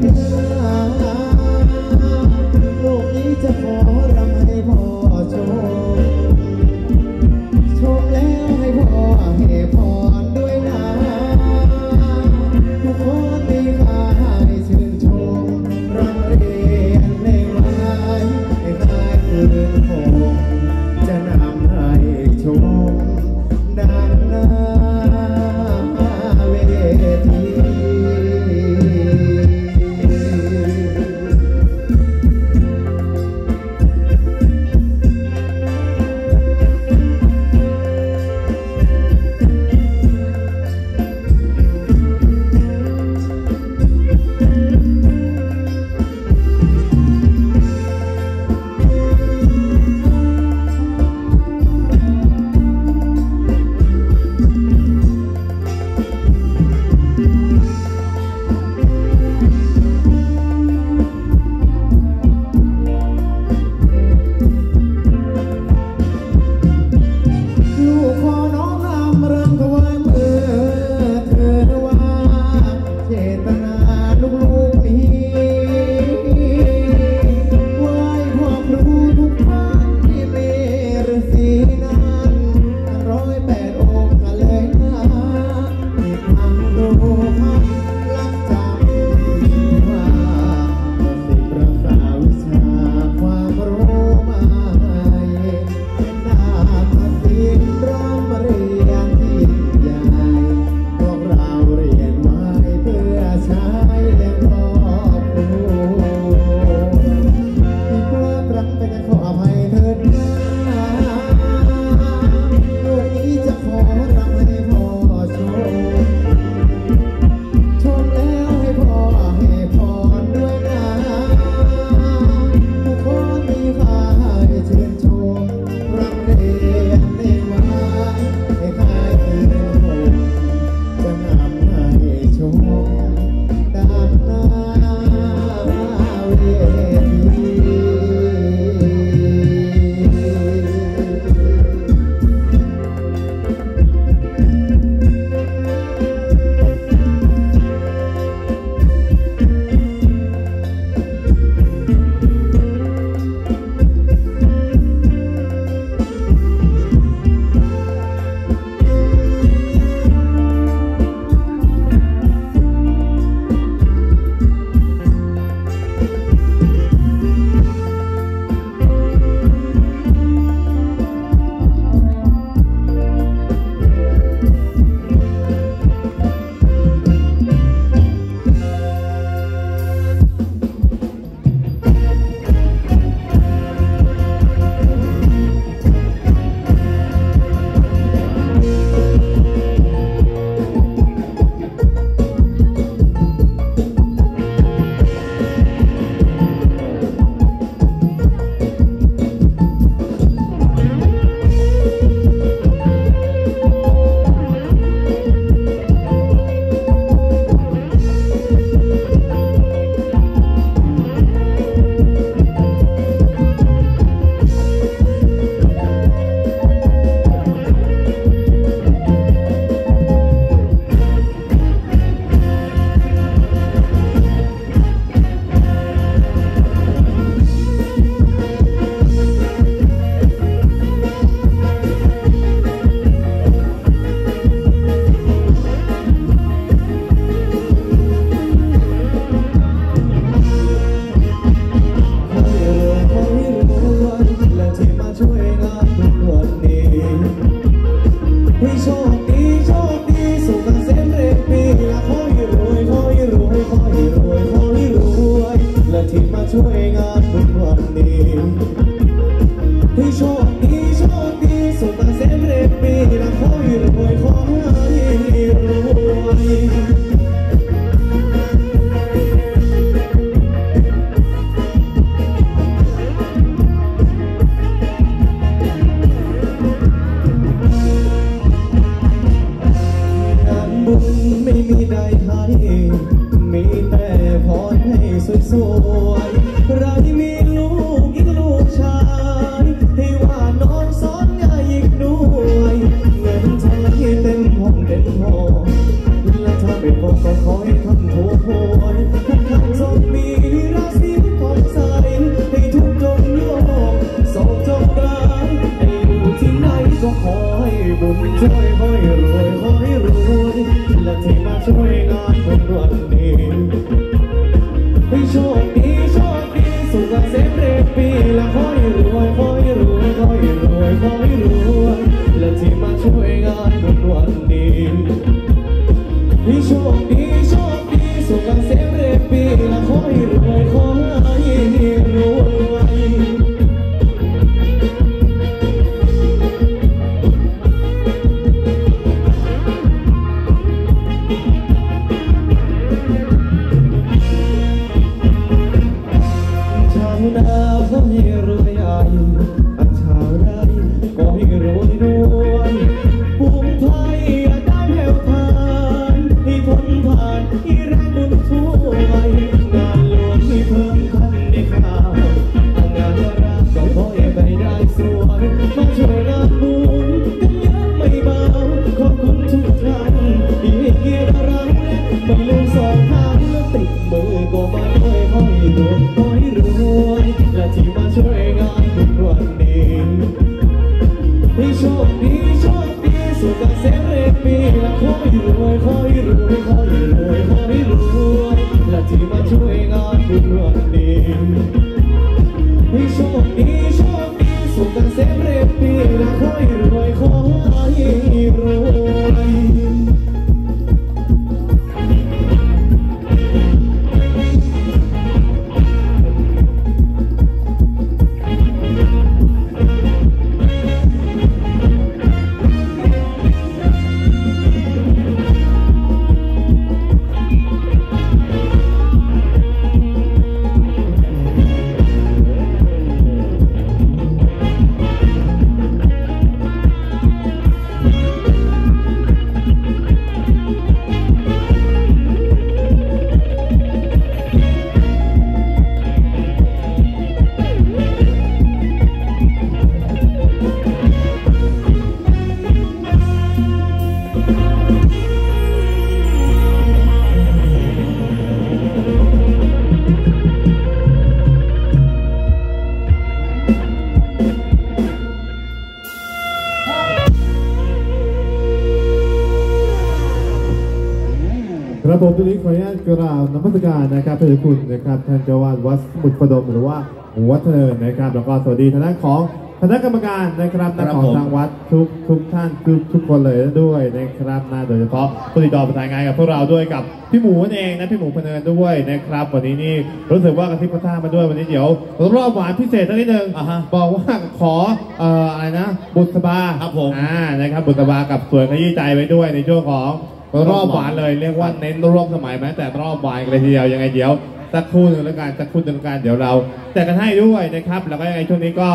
ถิดนาโลกนี้จะขอรำให้พ่อชมชมแล้วให้พ่อให้พรด้วยนะทุกคนตีขาให้ชื่นชมรำเรียนในไม้ให้คล้ายคืนคงจะนำให้ชมดังนาเวทีและถ้าเป็นพ่อก็ขอให้ท่านโทษโวย ผมตอนนี้ขออนุญาตกราบนมัสการนะครับพระเดชคุณนะครับท่านเจ้าวาดวัดสมุทรประดมหรือว่าวัดเนินนะครับแล้วก็สวัสดีคณะของคณะกรรมการนะครับคณะของทางวัดทุกท่านทุกคนเลยด้วยนะครับนะโดยเฉพาะผู้ติดต่อประสานงานกับพวกเราด้วยกับพี่หมูนั่นเองนะพี่หมูพเนินด้วยนะครับวันนี้นี่รู้สึกว่ากระทิบกระท่ามาด้วยวันนี้เดี๋ยวรอบหวานพิเศษนิดนึงบอกว่าขออะไรนะบุษบาครับผมนะครับบุษบากับสวยขยี้ใจไว้ด้วยในช่วงของรอบหวานเลยเรียกว่าเน้นร่วมสมัยไหมแต่รอบหวานเลยทีเดียวยังไงเดี๋ยวสักครู่หนึ่งแล้วกันสักครู่หนึ่งแล้วกันเดี๋ยวเราแต่กันให้ด้วยนะครับแล้วก็ยังไงช่วงนี้ก็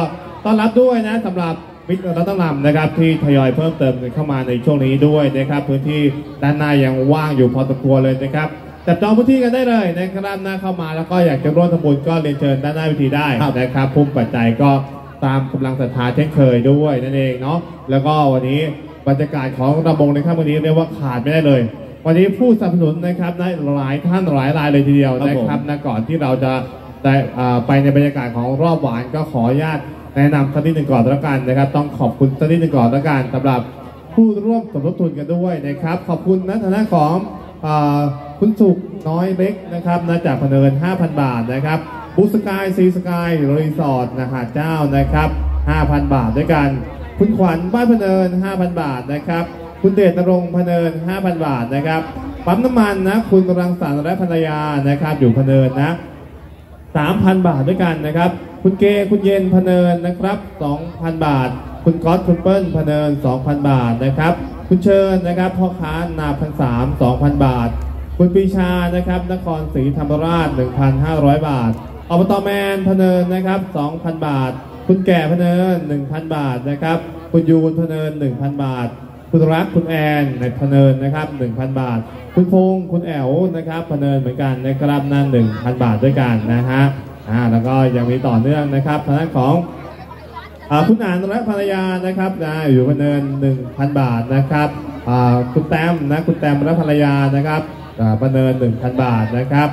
ต้อนรับด้วยนะสำหรับวิกเราต้องนำนะครับที่ทยอยเพิ่มเติมเข้ามาในช่วงนี้ด้วยนะครับพื้นที่ด้านหน้ายังว่างอยู่พอสมควรเลยนะครับจับจองพื้นที่กันได้เลยนะครับหน้าเข้ามาแล้วก็อยากจะร่วมทำบุญก็เรียนเชิญด้านหน้าเวทีได้นะครับพุ่มปัจจัยก็ตามกำลังศรัทธาเช่นเคยด้วยนั่นเองเนาะแล้วก็วันนี้บรรยากาศของระบงในค่ำวันนี้เรียกว่าขาดไม่ได้เลยวันนี้ผู้สนับสนุนนะครับได้หลายท่านหลายรายเลยทีเดียวนะครับนะก่อนที่เราจะได้ไปในบรรยากาศของรอบหวานก็ขออนุญาตแนะนำสักนิดหนึ่งก่อนแล้วกันนะครับต้องขอบคุณสักนิดหนึ่งก่อนแล้วกันสำหรับผู้ร่วมสมทบทุนกันด้วยนะครับขอบคุณในฐานะของคุณสุขน้อยเล็กนะครับนะจากพเนิน 5,000 บาทนะครับบูสกายซีสกายรีสอร์ทนะหาดเจ้านะครับ 5,000 บาทด้วยกันคุณขวัญบ้านพเนิน 5,000 บาทนะครับคุณเดชนรงค์พเนิน 5,000 บาทนะครับปั๊มน้ำมันนะคุณรังสรรค์และภรรยานะครับอยู่พเนินนะ 3,000 บาทด้วยกันนะครับคุณเกคุณเย็นพเนินนะครับ 2,000 บาทคุณก๊อตคุณเปิ้ลพเนิน 2,000 บาทนะครับคุณเชิญนะครับพ่อค้านาพันสาม 2,000 บาทคุณปีชานะครับนครศรีธรรมราช 1,500 บาทอบต.แมนพเนินนะครับ 2,000 บาทคุณแก่พเนิน 1,000 บาทนะครับคุณยูนพเนิน 1,000 บาทคุณรักคุณแอนในพเนินนะครับ 1,000 บาทคุณพงษ์คุณแอ๋วนะครับพเนินเหมือนกันนะครับนั่น 1,000 บาทด้วยกันนะฮะแล้วก็ยังมีต่อเนื่องนะครับทางด้านของคุณอานและภรรยานะครับอยู่พเนิน 1,000 บาทนะครับคุณแต้มนะคุณแต้มและภรรยานะครับพเนิน 1,000 บาทนะครับ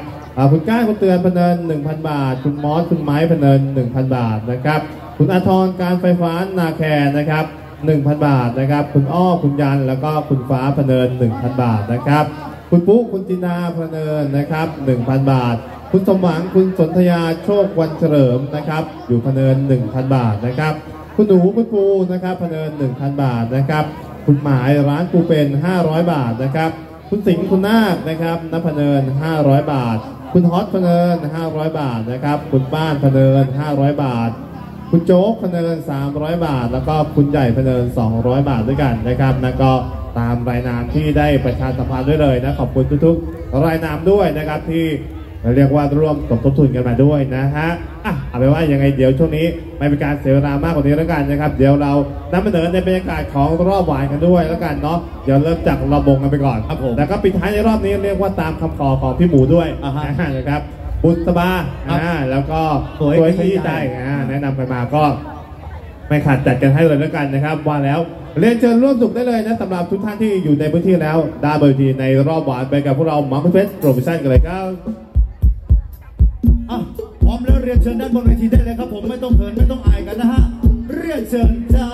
คุณก้าคุณเตือนพเนิน 1,000 บาทคุณมอสคุณไม้พเนิน 1,000 บาทนะครับคุณอาทรการไฟฟ้านาแคร์นะครับ 1,000 บาทนะครับคุณอ้อคุณยันแล้วก็คุณฟ้าพเนิน 1,000 บาทนะครับคุณปุ๊คุณจินาพเนินนะครับ 1,000 บาทคุณสมหวังคุณสนธยาโชควันเฉลิมนะครับอยู่พเนิน 1,000 บาทนะครับคุณหนูคุณปูนะครับพเนิน 1,000 บาทนะครับคุณหมายร้านปูเป็น 500 บาทนะครับคุณสิงห์คุณนาคนะครับณพเนิน 500 บาท คุณฮอตพเนิน500บาทนะครับคุณบ้านพเนิน500บาทคุณโจ๊กพเนิน300บาทแล้วก็คุณใหญ่พเนิน200บาทด้วยกันนะครับแล้วก็ตามรายนามที่ได้ประชาสัมพันธ์ด้วยเลยนะขอบคุณทุกๆรายนามด้วยนะครับที่เรียกว่าร่วมสมทบทุนกันมาด้วยนะฮะเอาไปว่ายังไงเดี๋ยวช่วงนี้ไม่เป็นการเสียเวลามากกว่านี้แล้วกันนะครับเดี๋ยวเรานำเสนอในบรรยากาศของรอบหวานกันด้วยแล้วกันเนาะเดี๋ยวเริ่มจากระบงกันไปก่อนครับผมแล้วก็ปิดท้ายในรอบนี้เรียกว่าตามคำขอของพี่หมูด้วยนะครับบุษบาแล้วก็สวยขยี้ใจแนะนำไปมาก็ไม่ขาดจัดกันให้เลยแล้วกันนะครับว่าแล้วเรียนเชิญร่วมสุขได้เลยนะสำหรับทุกท่านที่อยู่ในพื้นที่แล้วดาบดีในรอบหวานไปกับพวกเรามังคุดเพชรโปรโมชั่นกันเลยครับพร้อมแล้วเรียนเชิญด้านบนเวทีได้เลยครับผมไม่ต้องเขินไม่ต้องอายกันนะฮะเรียนเชิญจ้า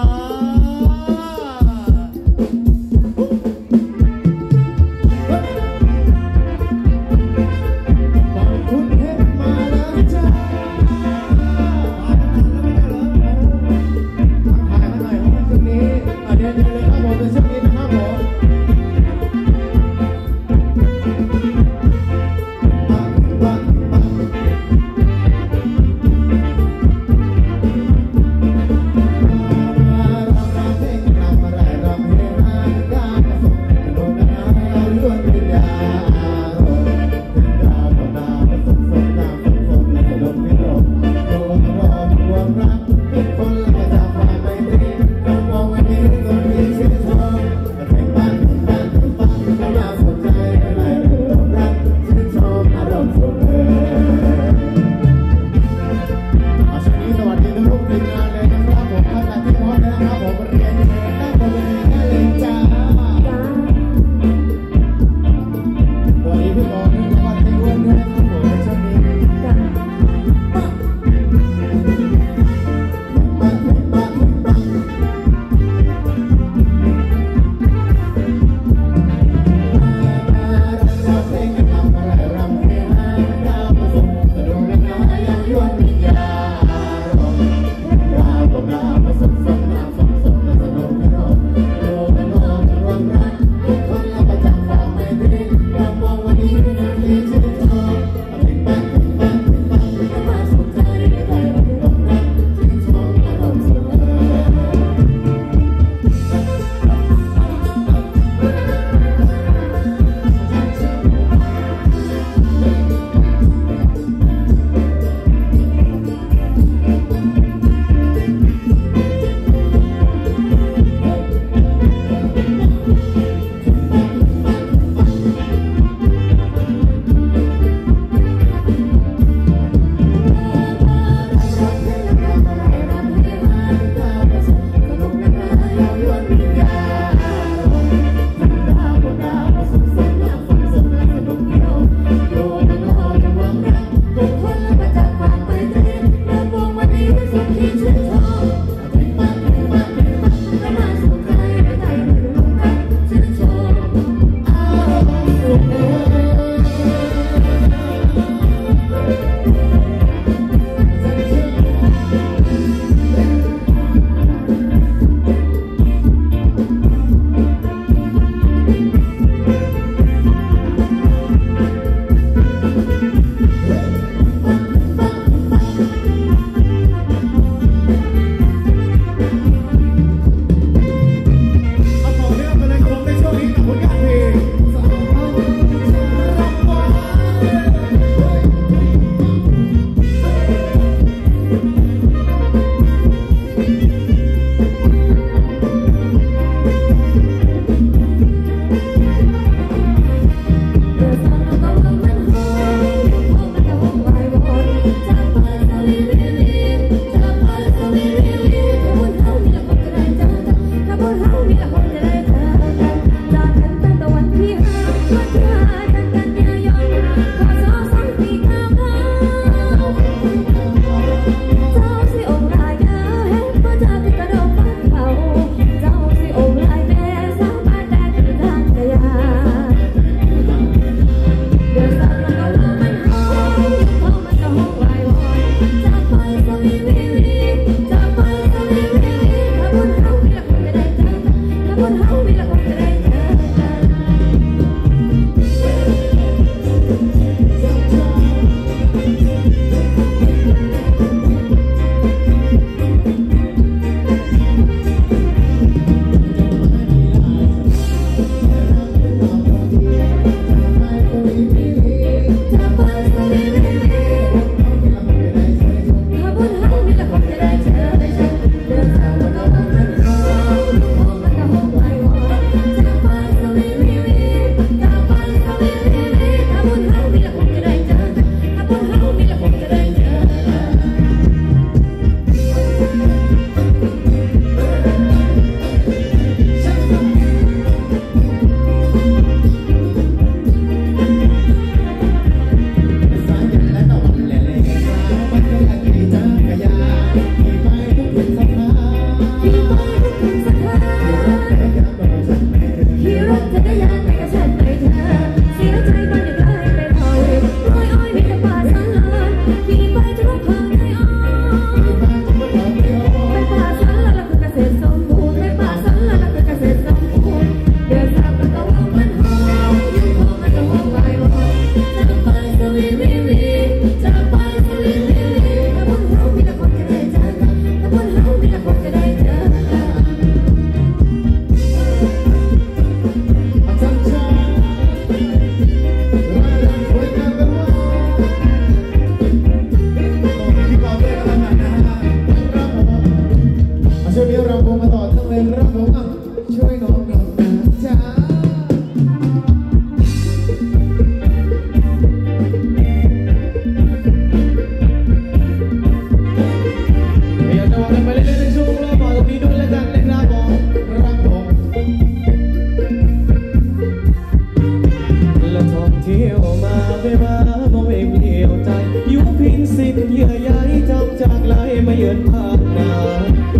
สิ้นเยื่อใยจำจากไหลมาเยือนภาคหน้า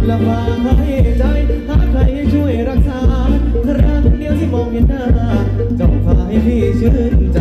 ละมาให้ใจหาใครช่วยรักษาครั้งเดียวที่มองเห็นหน้าเจ้าพาให้พี่ชื่นใจ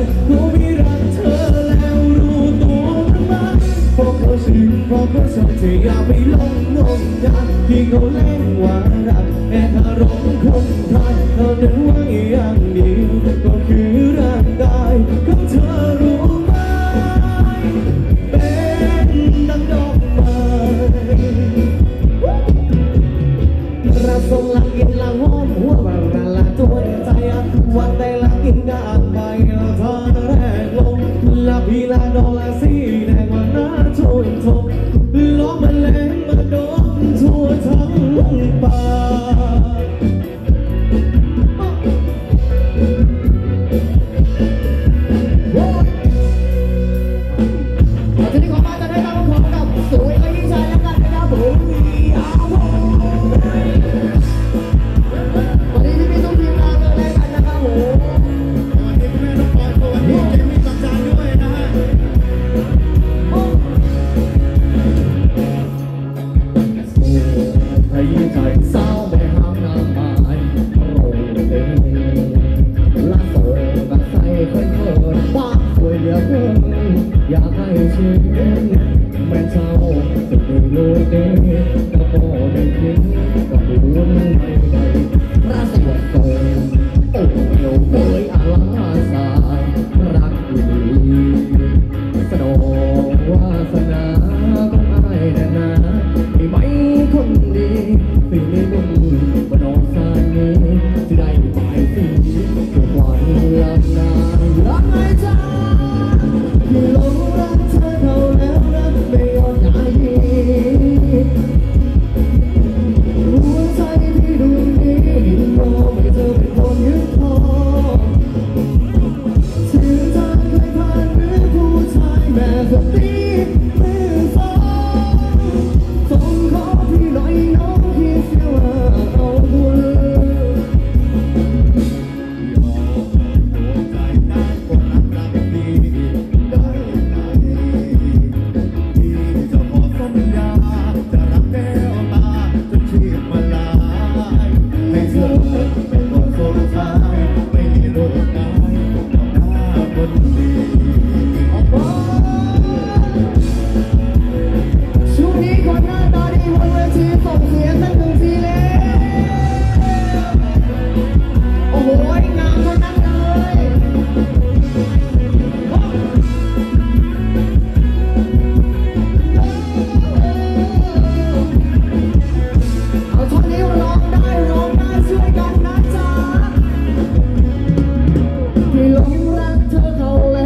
รักเธอเขาแล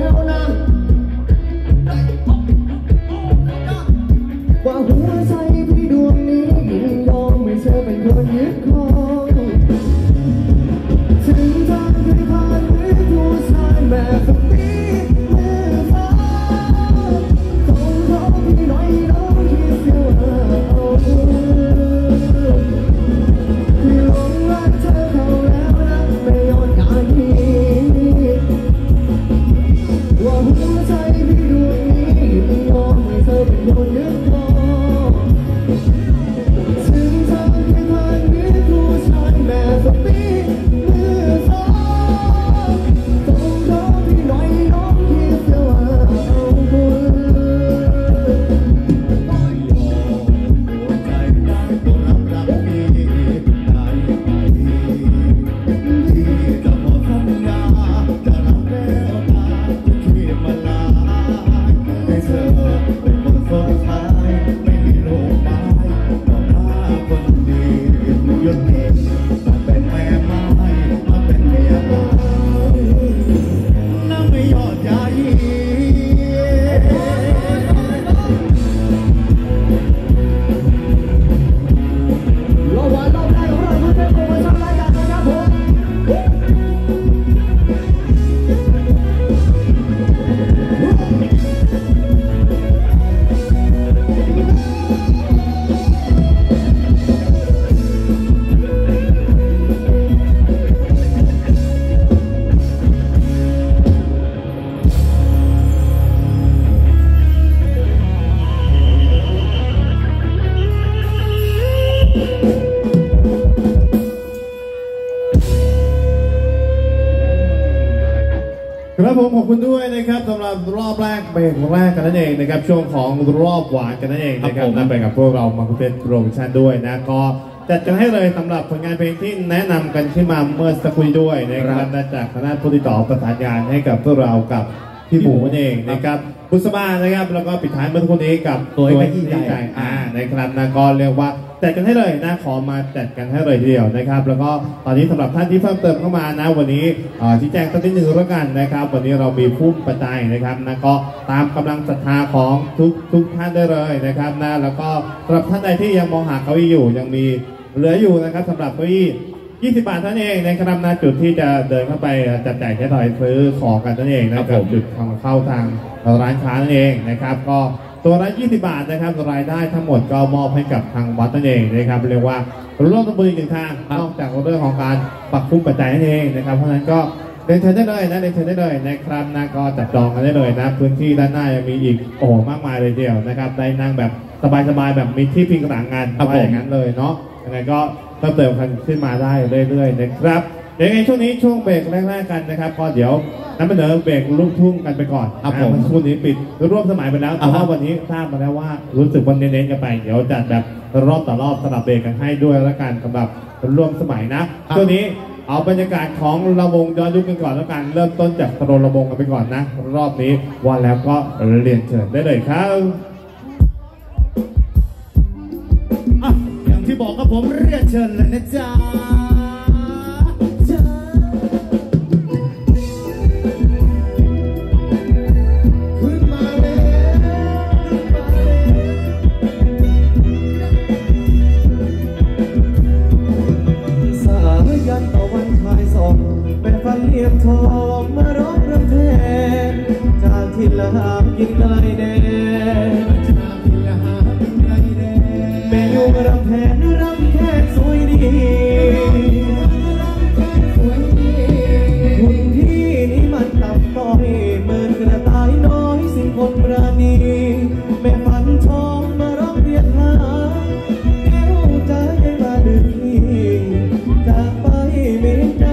้วนะ ครับผมขอบคุณด้วยนะครับสำหรับรอบแรกเบรกแรกกันนั่นเองนะครับช่วงของรอบหวานกันนั่นเองนะครับนั่นไปกับพวกเรามาคุยโปรโมชั่นด้วยนะก็จัดจะให้เลยสำหรับผลงานเพลงที่แนะนำกันขึ้นมาเมื่อสักครู่ด้วยนะครับจากคณะผู้ติดต่อประสานงานให้กับพวกเรากับพี่หมูนั่นเองนะครับบุษมานะครับแล้วก็ปิดท้ายเมื่อสักครู่นี้กับตัวที่ใหญ่นะครับนะก็เรียกว่าจัดกันให้เลยนะขอมาจัดกันให้เลยทีเดียวนะครับแล้วก็ตอนนี้สำหรับท่านที่เพิ่มเติมเข้ามานะวันนี้ชี้แจงสักนิดหนึ่งแล้วกันนะครับวันนี้เรามีผู้ประจายนะครับนะก็ตามกำลังศรัทธาของทุกท่านได้เลยนะครับนะแล้วก็สำหรับท่านใดที่ยังมองหาเก้าอี้อยู่ยังมีเหลืออยู่นะครับสำหรับเก้าอี้20 บาทนั่นเองนะครับนะจุดที่จะเดินเข้าไปจับจ่ายใช้สอยซื้อของกันนั่นเองนะครับจุดทางเข้าทางร้านค้านั่นเองนะครับก็ตัวละ20 บาทนะครับรายได้ทั้งหมดก็มอบให้กับทางวัดนั่นเองนะครับเรียกว่าร่วมทำบุญอีกหนึ่งทางนอกจากเรื่องของการปักพุ่มปัจจัยนั่นเองนะครับเพราะฉะนั้นก็เดินเชิญได้เลยนะเดินเชิญได้เลยนะครับนะก็จับจองกันได้เลยนะพื้นที่ด้านหน้ายังมีอีกโอ้มากมายเลยเดียวนะครับได้นั่งแบบสบายๆแบบมีที่พิงหลังงานอะไรอย่างนั้นเลยเนาะยังไงก็เพิ่มเติมกันขึ้นมาได้เรื่อยๆนะครับเดี๋ยวในช่วงนี้ช่วงเบรกแรกๆกันนะครับก็เดี๋ยวนั่นเป็นเบรกลูกทุ่งกันไปก่อนคู่นี้ปิดร่วมสมัยไปแล้วแต่ว่าวันนี้ทราบมาแล้วว่ารู้สึกว่าเน้นๆกันไปเดี๋ยวจัดแบบรอบต่อรอบสลับเบรกกันให้ด้วยละกันสำหรับร่วมสมัยนะช่วงนี้เอาบรรยากาศของระวงย้อนยุคกันก่อนแล้วกันเริ่มต้นจากโตรระวงกันไปก่อนนะรอบนี้ว่าแล้วก็เรียนเชิญได้เลยครับอย่างที่บอกกับผมเรียนเชิญเลยนะจ๊ะทองมารบประเทศจากที่ละหากินไกลแดนจากที่ละหากินไกลแดนเมนูรำแพนรำแค่สวยดีหุ่นที่นี้มันต่ำต้อยเหมือนกระต่ายน้อยสิ่งคนปราณีแม่ฝันทองมารบเรียกหาแก้วใจมาดึงนี้จากไปไม่ได้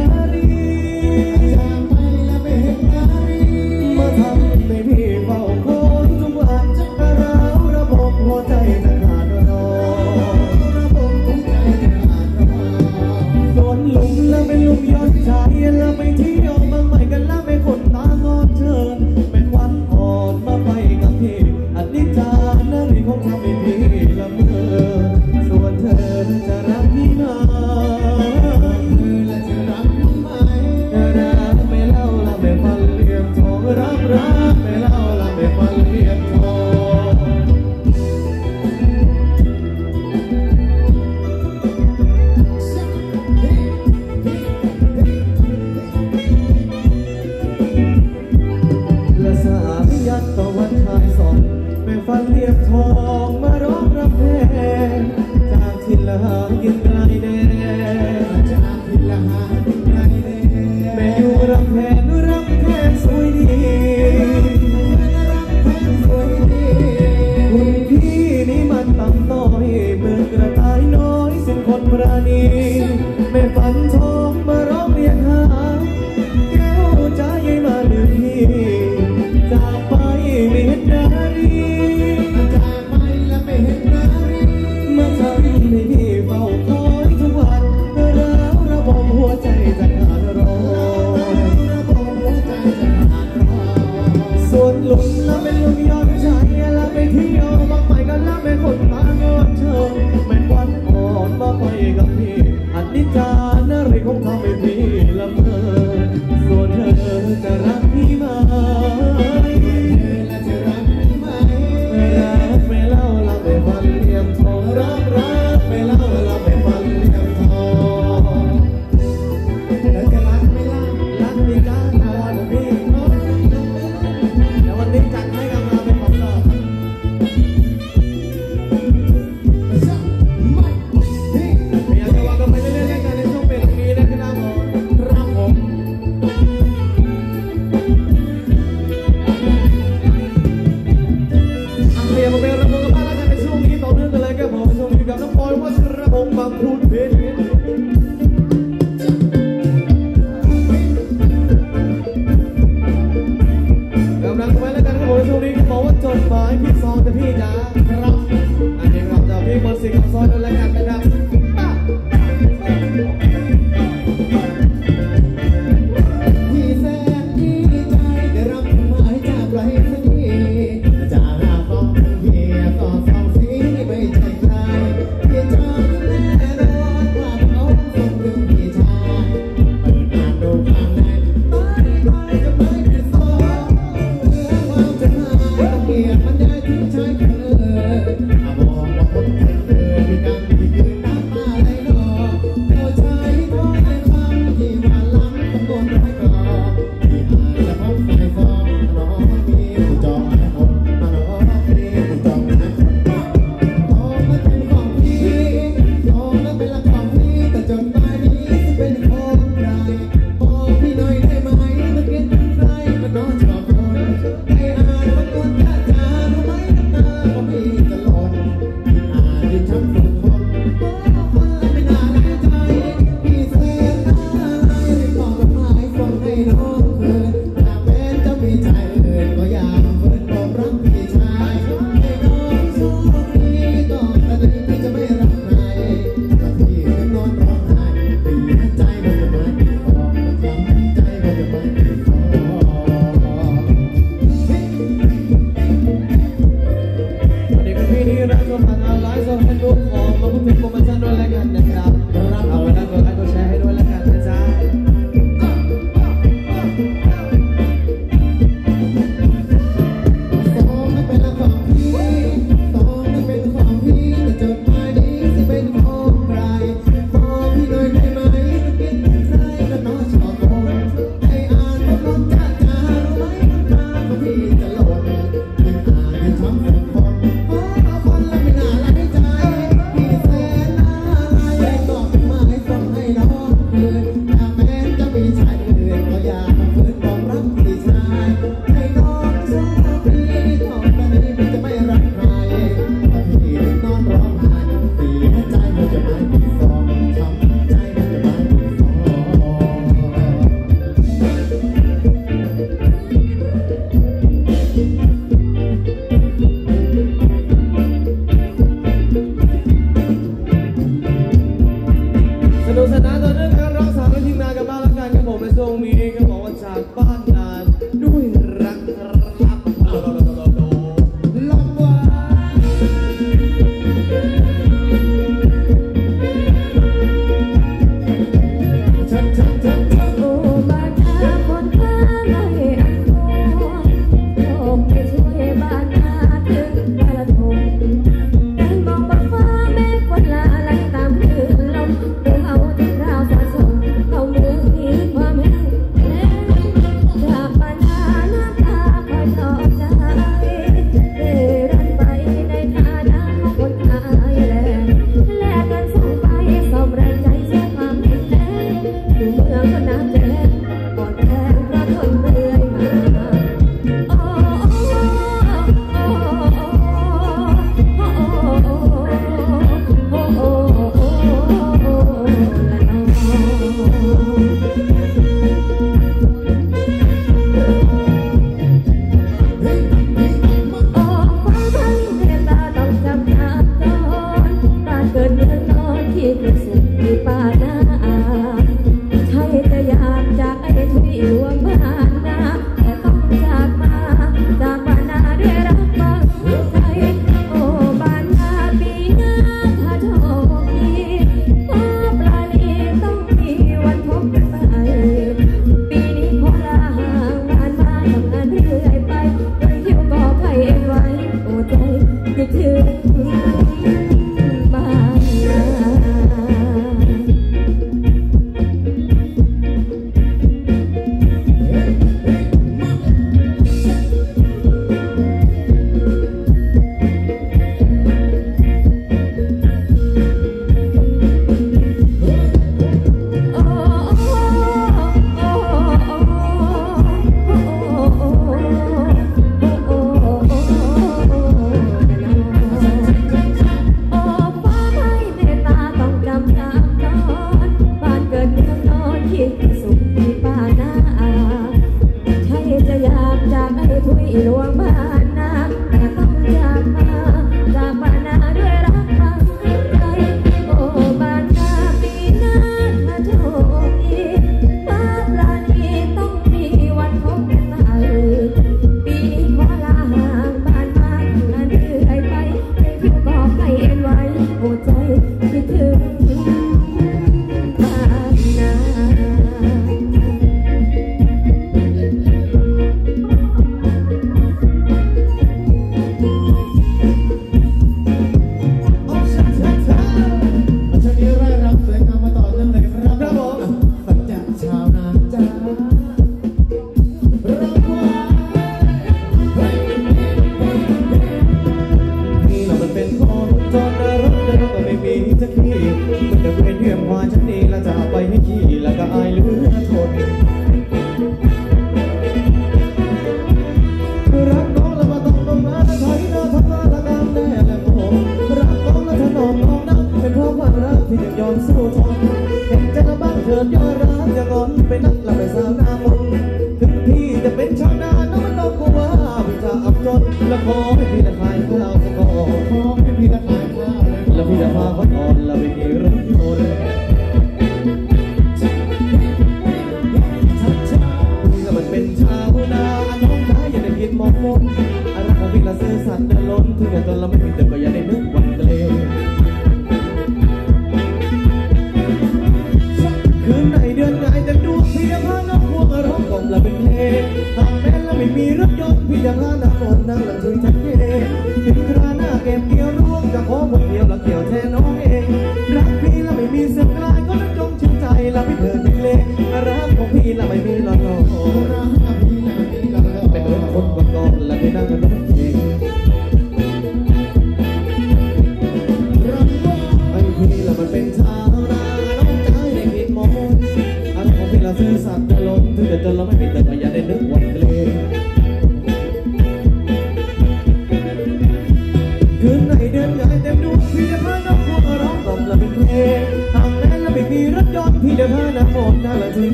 สัตว์จะล้มถึงจะจนเราไม่มีแต่ก็อย่าได้นึกวันเลย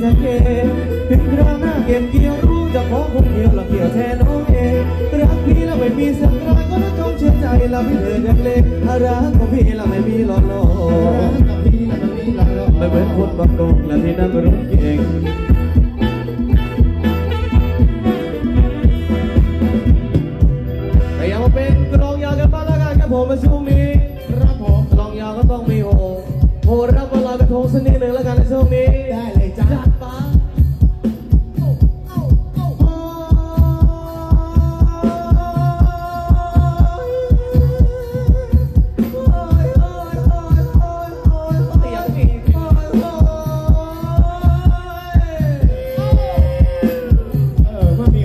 จะเกถึงคราวหน้าเก็บเกี่ยวรู้จะขอคนเดียวละเกี่ยวแทนน้องเองรักพี่ละไม่มีสักครั้งก็ต้องจงเชื่อใจละไม่เลยกันเลยรักของพี่ละไม่มีหลอกหลอกไม่เหมือนคนบางดวงละที่นั่งรู้เก่งแต่ยังเป็นกลองยาวกันบ้างแล้วกันครับผมมาช่วงนี้รับผมกลองยาวก็ต้องมีโหโหรับเรากระทงสักนิดหนึ่งแล้วกันในช่วงนี้ได้เลยจ้าช่วงนี้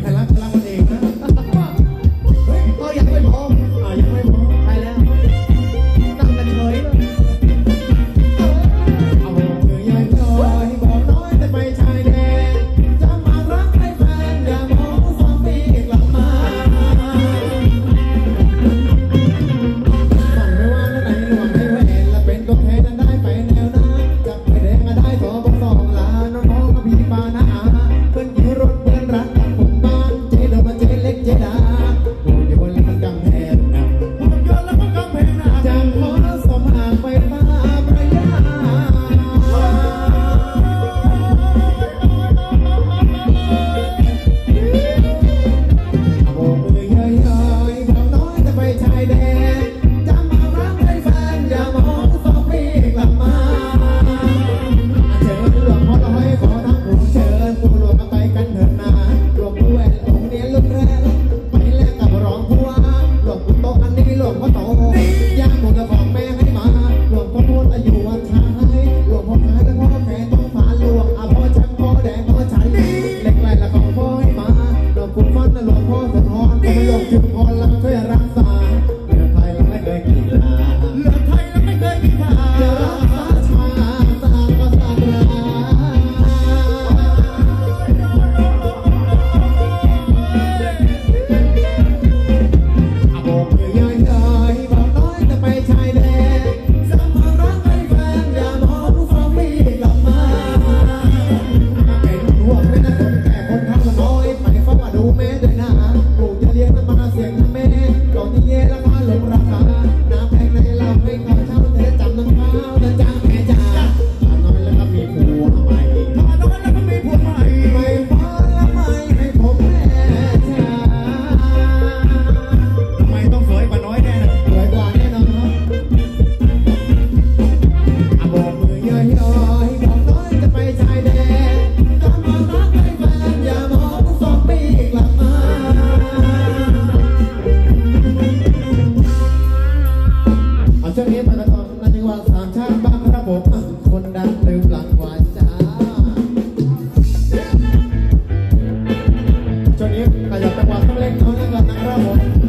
ขยับจังหวะต้องเล่นน้อยนะครับผม